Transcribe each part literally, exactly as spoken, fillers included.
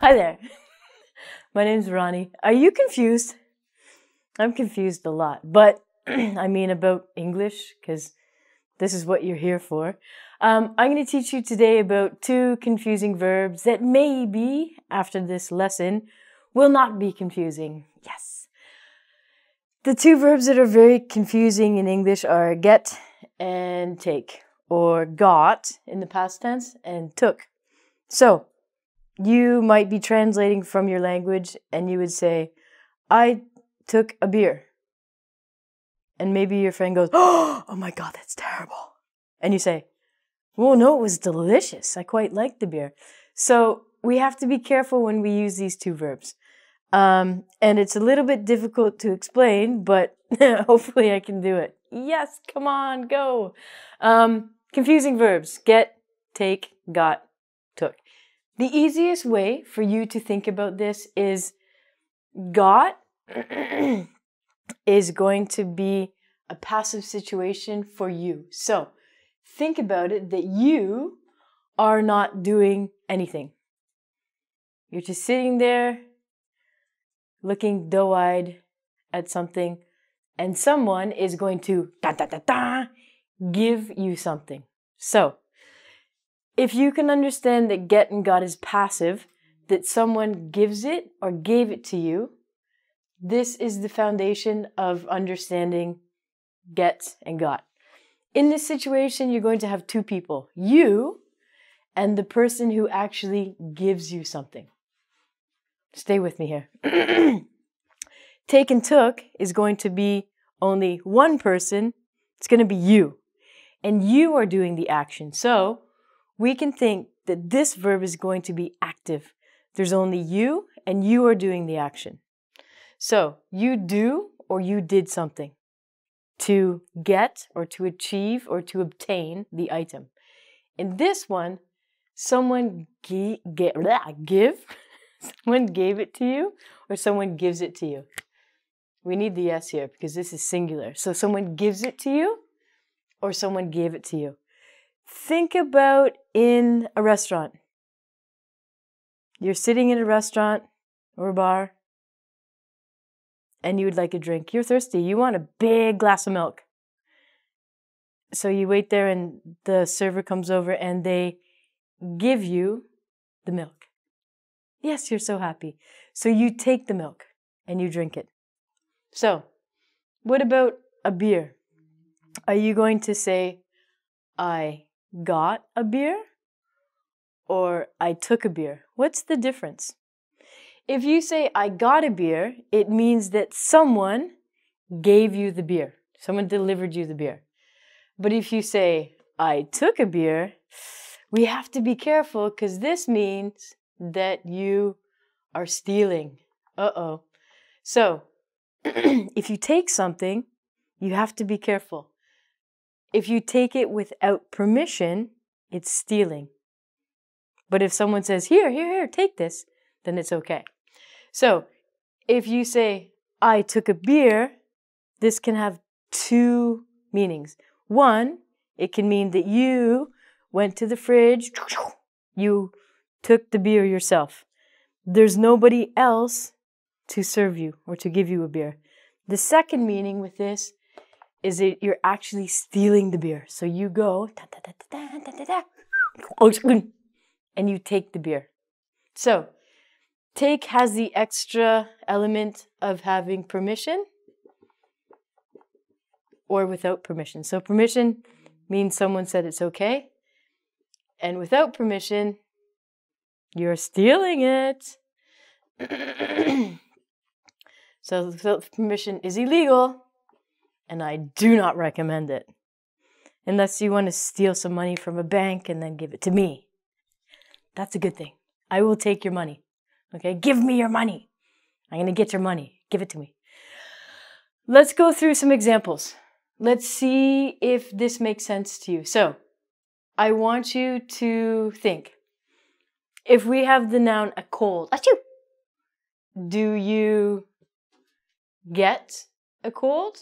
Hi there, my name's Ronnie. Are you confused? I'm confused a lot, but I mean about English, because this is what you're here for. Um, I'm going to teach you today about two confusing verbs that maybe, after this lesson, will not be confusing. Yes! The two verbs that are very confusing in English are get and take, or got in the past tense, and took. So, you might be translating from your language and you would say, I took a beer. And maybe your friend goes, oh my God, that's terrible. And you say, oh no, it was delicious. I quite liked the beer. So we have to be careful when we use these two verbs. Um, and it's a little bit difficult to explain, but hopefully I can do it. Yes, come on, go. Um, confusing verbs, get, take, got, took. The easiest way for you to think about this is got is going to be a passive situation for you. So think about it that you are not doing anything. You're just sitting there looking doe-eyed at something, and someone is going to da da da da give you something. So if you can understand that get and got is passive, that someone gives it or gave it to you, this is the foundation of understanding get and got. In this situation, you're going to have two people, you and the person who actually gives you something. Stay with me here. Take and took is going to be only one person. It's going to be you. And you are doing the action. So we can think that this verb is going to be active. There's only you, and you are doing the action. So you do or you did something to get or to achieve or to obtain the item. In this one, someone ge ge bleh, give, someone gave it to you, or someone gives it to you. We need the S here because this is singular. So someone gives it to you, or someone gave it to you. Think about in a restaurant. You're sitting in a restaurant or a bar and you would like a drink. You're thirsty. You want a big glass of milk. So you wait there and the server comes over and they give you the milk. Yes, you're so happy. So you take the milk and you drink it. So what about a beer? Are you going to say, I got a beer, or I took a beer? What's the difference? If you say I got a beer, it means that someone gave you the beer. Someone delivered you the beer. But if you say I took a beer, we have to be careful because this means that you are stealing. Uh-oh. So if you take something, you have to be careful. If you take it without permission, it's stealing. But if someone says, here, here, here, take this, then it's okay. So if you say, I took a beer, this can have two meanings. One, it can mean that you went to the fridge, you took the beer yourself. There's nobody else to serve you or to give you a beer. The second meaning with this is that you're actually stealing the beer. So you go, da, da, da, da, da, da, da, and you take the beer. So take has the extra element of having permission or without permission. So permission means someone said it's okay. And without permission, you're stealing it. So without permission is illegal. And I do not recommend it. Unless you want to steal some money from a bank and then give it to me. That's a good thing. I will take your money. Okay, give me your money. I'm going to get your money. Give it to me. Let's go through some examples. Let's see if this makes sense to you. So, I want you to think. If we have the noun a cold, achoo, do you get a cold?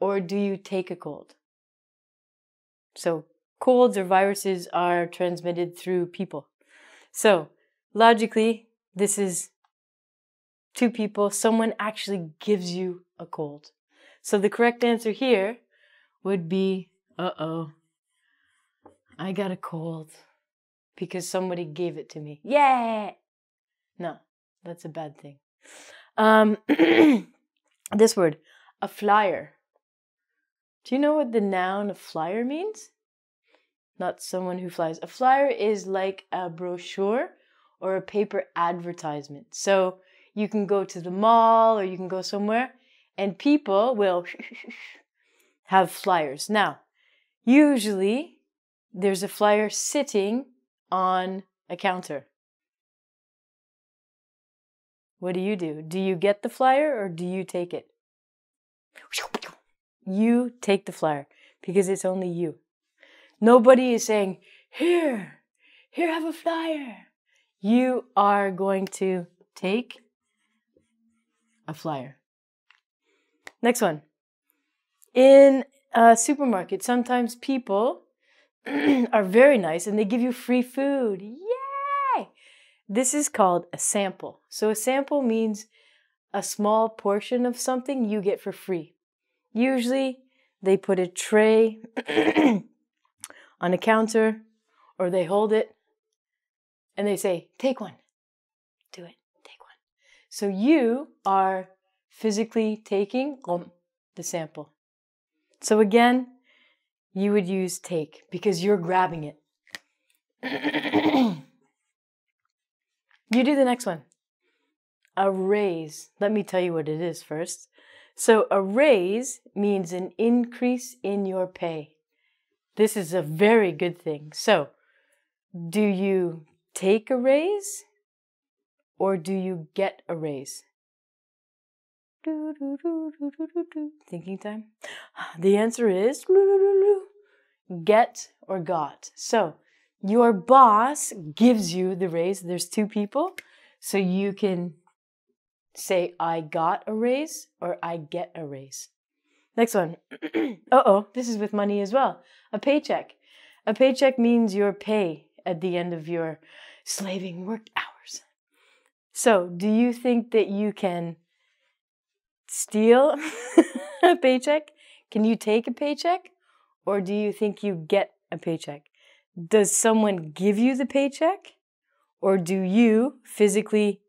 Or do you take a cold? So colds or viruses are transmitted through people. So Logically, this is two people. Someone actually gives you a cold. So the correct answer here would be, uh-oh, I got a cold because somebody gave it to me. Yeah! No, that's a bad thing. Um, this word, a flyer. Do you know what the noun a flyer means? Not someone who flies. A flyer is like a brochure or a paper advertisement. So you can go to the mall or you can go somewhere and people will have flyers. Now, usually there's a flyer sitting on a counter. What do you do? Do you get the flyer or do you take it? You take the flyer because it's only you. Nobody is saying, here, here, have a flyer. You are going to take a flyer. Next one. In a supermarket, sometimes people are very nice and they give you free food. Yay! This is called a sample. So a sample means a small portion of something you get for free. Usually they put a tray on a counter or they hold it and they say, take one, do it, take one. So you are physically taking the sample. So again, you would use take because you're grabbing it. You do the next one. A raise. Let me tell you what it is first. So a raise means an increase in your pay. This is a very good thing. So do you take a raise or do you get a raise? Do, do, do, do, do, do, do. Thinking time. The answer is get or got. So your boss gives you the raise. There's two people. So you can say I got a raise or I get a raise. Next one. Uh-oh, this is with money as well. A paycheck. A paycheck means your pay at the end of your slaving work hours. So do you think that you can steal a paycheck? Can you take a paycheck? Or do you think you get a paycheck? Does someone give you the paycheck? Or do you physically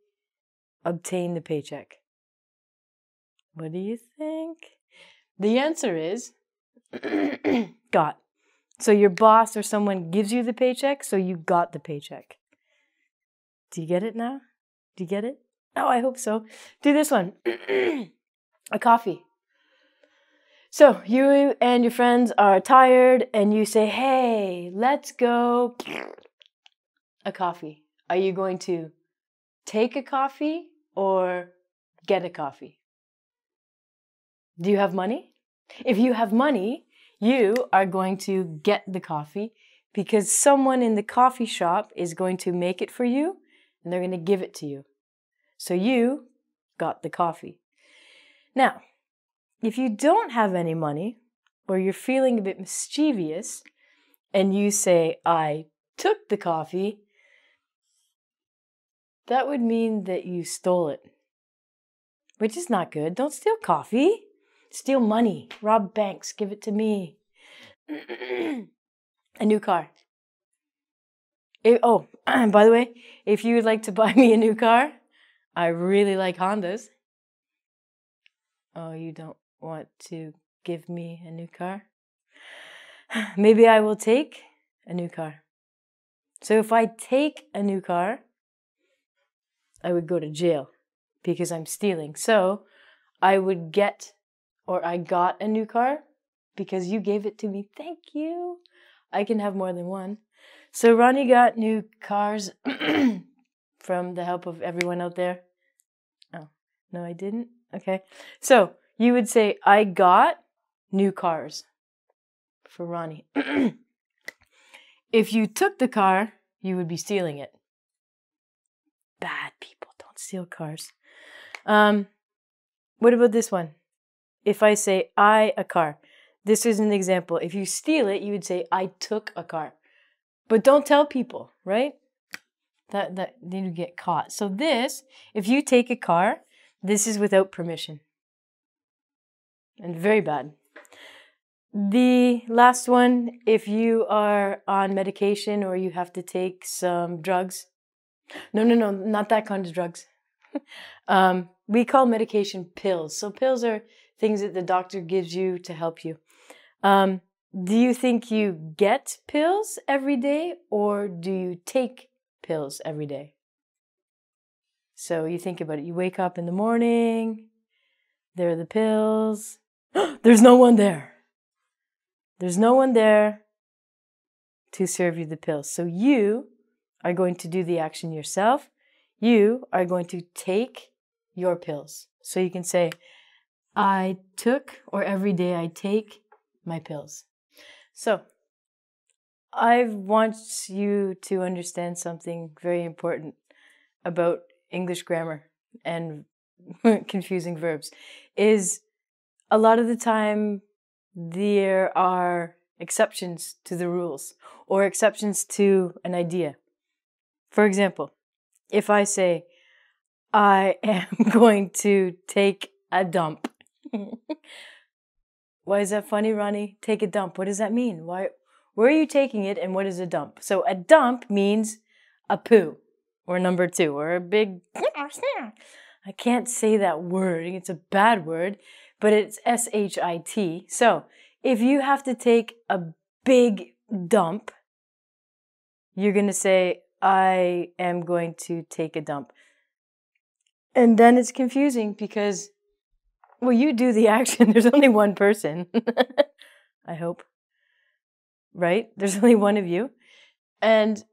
obtain the paycheck? What do you think? The answer is got. So your boss or someone gives you the paycheck, so you got the paycheck. Do you get it now? Do you get it? Oh, I hope so. Do this one. A coffee. So you and your friends are tired and you say, hey, let's go a coffee. Are you going to take a coffee or get a coffee? Do you have money? If you have money, you are going to get the coffee because someone in the coffee shop is going to make it for you and they're going to give it to you. So you got the coffee. Now, if you don't have any money or you're feeling a bit mischievous and you say, I took the coffee, that would mean that you stole it, which is not good. Don't steal coffee. Steal money. Rob banks. Give it to me. A new car. It, oh, by the way, if you would like to buy me a new car, I really like Hondas. Oh, you don't want to give me a new car? Maybe I will take a new car. So if I take a new car, I would go to jail because I'm stealing. So I would get or I got a new car because you gave it to me. Thank you. I can have more than one. So Ronnie got new cars from the help of everyone out there. Oh, no, I didn't. Okay, so you would say, I got new cars for Ronnie. If you took the car, you would be stealing it. Bad people, don't steal cars. Um, what about this one? If I say, I a car. This is an example. If you steal it, you would say, I took a car. But don't tell people, right? that, that then you get caught. So this, if you take a car, this is without permission. And very bad. The last one, if you are on medication or you have to take some drugs. No, no, no, not that kind of drugs. um, we call medication pills. So pills are things that the doctor gives you to help you. Um, do you think you get pills every day or do you take pills every day? So you think about it. You wake up in the morning. There are the pills. There's no one there. There's no one there to serve you the pills. So you are going to do the action yourself. You are going to take your pills. So you can say, I took, or every day I take my pills. So I want you to understand something very important about English grammar and confusing verbs is a lot of the time there are exceptions to the rules or exceptions to an idea. For example, if I say, I am going to take a dump. Why is that funny, Ronnie? Take a dump. What does that mean? Why? Where are you taking it and what is a dump? So a dump means a poo or number two or a big... I can't say that word. It's a bad word, but it's S H I T. So if you have to take a big dump, you're going to say, I am going to take a dump. And then it's confusing because, well, you do the action. There's only one person. I hope. Right? There's only one of you. And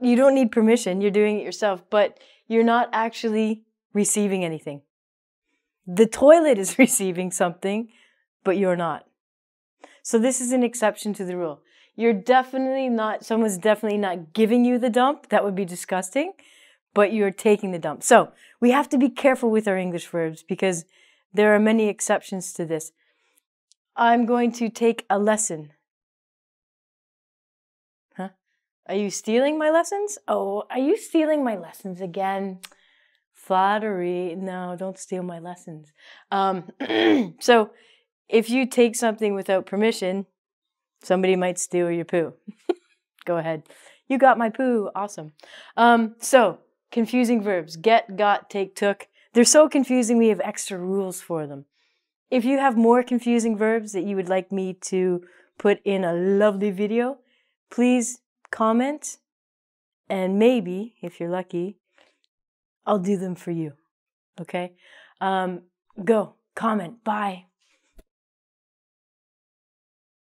you don't need permission. You're doing it yourself, but you're not actually receiving anything. The toilet is receiving something, but you're not. So this is an exception to the rule. You're definitely not, someone's definitely not giving you the dump. That would be disgusting, but you're taking the dump. So we have to be careful with our English verbs because there are many exceptions to this. I'm going to take a lesson. Huh? Are you stealing my lessons? Oh, are you stealing my lessons again? Flattery. No, don't steal my lessons. Um, so if you take something without permission, somebody might steal your poo. Go ahead. You got my poo. Awesome. Um, so confusing verbs. Get, got, take, took. They're so confusing we have extra rules for them. If you have more confusing verbs that you would like me to put in a lovely video, please comment and maybe, if you're lucky, I'll do them for you, okay? Um, go, comment, bye.